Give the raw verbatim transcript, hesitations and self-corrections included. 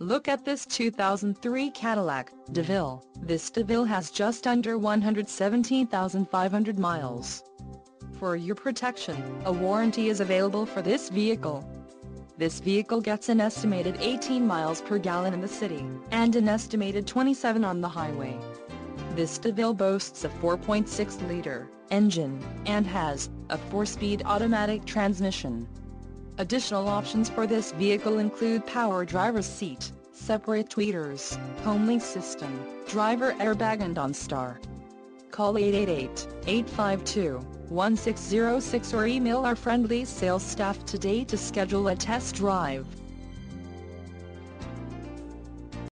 Look at this two thousand three Cadillac DeVille. This DeVille has just under one hundred seventeen thousand five hundred miles. For your protection, a warranty is available for this vehicle. This vehicle gets an estimated eighteen miles per gallon in the city, and an estimated twenty-seven on the highway. This DeVille boasts a four point six liter engine, and has a four-speed automatic transmission. Additional options for this vehicle include power driver's seat, separate tweeters, homely system, driver airbag and OnStar. Call eight eight eight, eight five two, one six zero six or email our friendly sales staff today to schedule a test drive.